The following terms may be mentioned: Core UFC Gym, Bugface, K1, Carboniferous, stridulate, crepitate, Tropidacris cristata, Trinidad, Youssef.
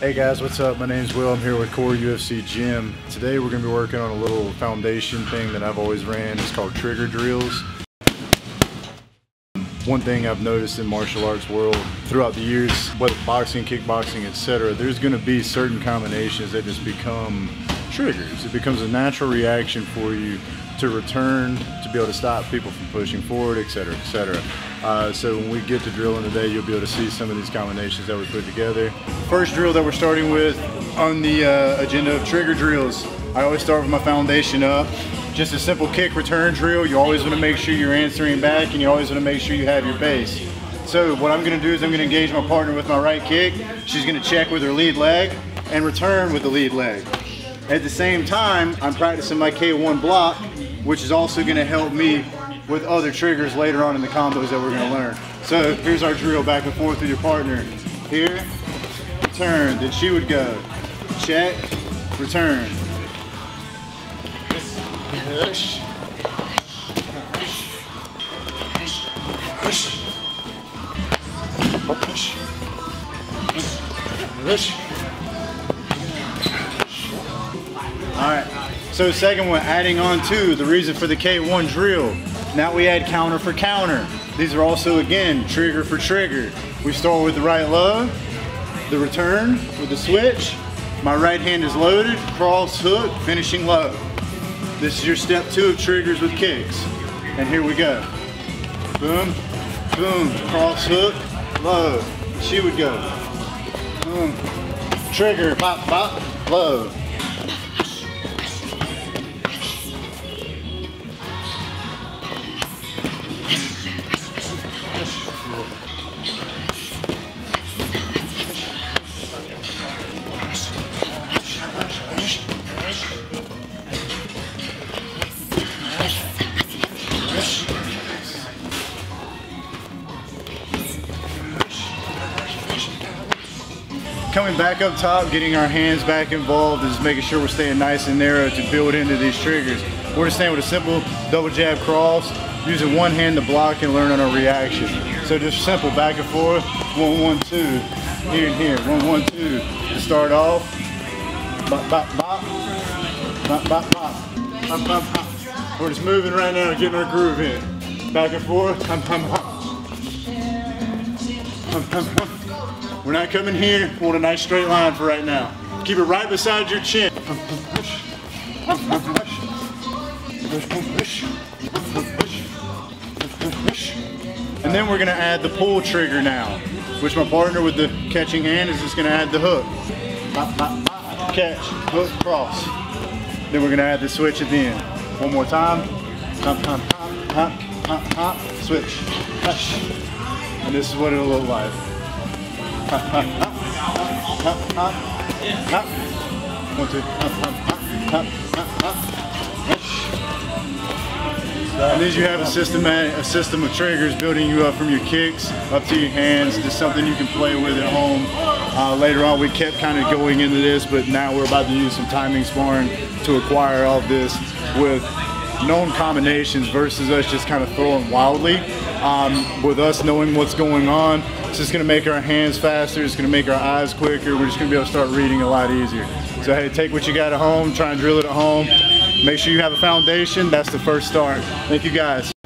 Hey guys, what's up? My name's Will. I'm here with Core UFC Gym. Today we're going to be working on a little foundation thing that I've always ran. It's called trigger drills. One thing I've noticed in martial arts world throughout the years, whether boxing, kickboxing, etc., there's going to be certain combinations that just become triggers. It becomes a natural reaction for you to return, to be able to stop people from pushing forward, etc., etc. So when we get to drilling today, you'll be able to see some of these combinations that we put together. First drill that we're starting with on the agenda of trigger drills, I always start with my foundation up. Just a simple kick return drill. You always want to make sure you're answering back, and you always want to make sure you have your base. So what I'm going to do is I'm going to engage my partner with my right kick. She's going to check with her lead leg and return with the lead leg. At the same time, I'm practicing my K1 block, which is also going to help me with other triggers later on in the combos that we're going to learn. So here's our drill back and forth with your partner. Here, return, then she would go. Check, return. Push. Push. Push. Push. All right, so second one, adding on to the reason for the K1 drill. Now we add counter for counter. These are also, again, trigger for trigger. We start with the right low, the return with the switch. My right hand is loaded, cross, hook, finishing low. This is your step two of triggers with kicks. And here we go. Boom, boom, cross, hook, low. She would go. Boom, trigger, pop, pop, low. Coming back up top, getting our hands back involved, is making sure we're staying nice and narrow to build into these triggers. We're just staying with a simple double jab cross, using one hand to block and learning our reaction. So just simple back and forth, 1-1-2, here and here, 1-1-2. To start off, bop, bop, bop, bop, bop, bop, bop, bop. We're just moving right now, getting our groove in. Back and forth, We're not coming here. We want a nice straight line for right now. Keep it right beside your chin. And then we're going to add the pull trigger now, which my partner with the catching hand is just going to add the hook. Catch, hook, cross. Then we're going to add the switch at the end. One more time. Hop, hop, hop, hop, hop, hop. Switch. And this is what it'll look like. Hop, hop, hop, hop, hop. 1, 2, hop, hop, hop, hop, hop. And as you have a system of triggers building you up from your kicks up to your hands, just something you can play with at home. Later on, we kept kind of going into this, but now we're about to use some timing sparring to acquire all this with known combinations versus us just kind of throwing wildly. With us knowing what's going on, it's just going to make our hands faster, it's going to make our eyes quicker, we're just going to be able to start reading a lot easier. So hey, take what you got at home, try and drill it at home. Make sure you have a foundation, that's the first start. Thank you guys.